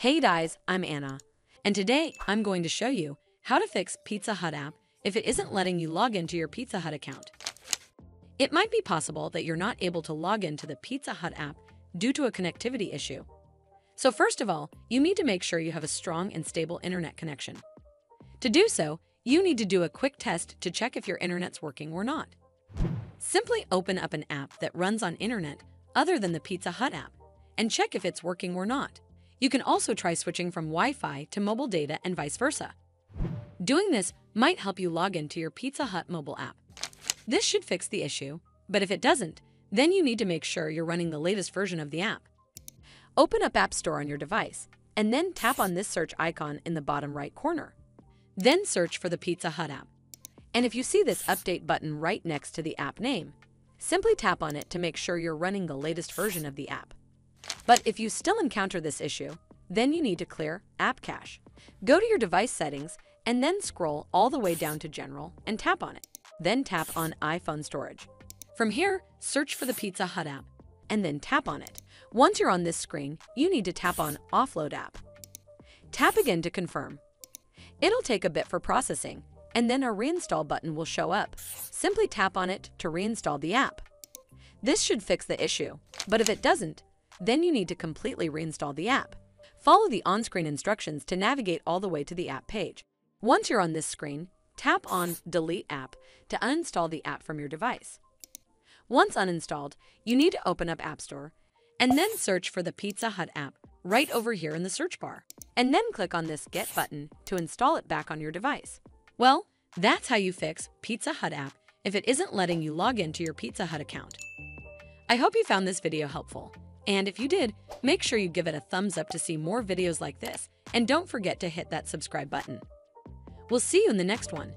Hey guys, I'm Anna, and today I'm going to show you how to fix Pizza Hut app if it isn't letting you log into your Pizza Hut account. It might be possible that you're not able to log into the Pizza Hut app due to a connectivity issue. So first of all, you need to make sure you have a strong and stable internet connection. To do so, you need to do a quick test to check if your internet's working or not. Simply open up an app that runs on internet other than the Pizza Hut app and check if it's working or not. You can also try switching from Wi-Fi to mobile data and vice versa. Doing this might help you log into your Pizza Hut mobile app. This should fix the issue, but if it doesn't, then you need to make sure you're running the latest version of the app. Open up App Store on your device, and then tap on this search icon in the bottom right corner. Then search for the Pizza Hut app. And if you see this update button right next to the app name, simply tap on it to make sure you're running the latest version of the app. But if you still encounter this issue, then you need to clear app cache. Go to your device settings and then scroll all the way down to General and tap on it. Then tap on iPhone storage. From here, search for the Pizza Hut app and then tap on it. Once you're on this screen, you need to tap on Offload app. Tap again to confirm. It'll take a bit for processing and then a reinstall button will show up. Simply tap on it to reinstall the app. This should fix the issue, but if it doesn't, then you need to completely reinstall the app. Follow the on-screen instructions to navigate all the way to the app page. Once you're on this screen, tap on Delete App to uninstall the app from your device. Once uninstalled, you need to open up App Store and then search for the Pizza Hut app right over here in the search bar. And then click on this Get button to install it back on your device. Well, that's how you fix Pizza Hut app if it isn't letting you log into your Pizza Hut account. I hope you found this video helpful. And if you did, make sure you give it a thumbs up to see more videos like this, and don't forget to hit that subscribe button. We'll see you in the next one.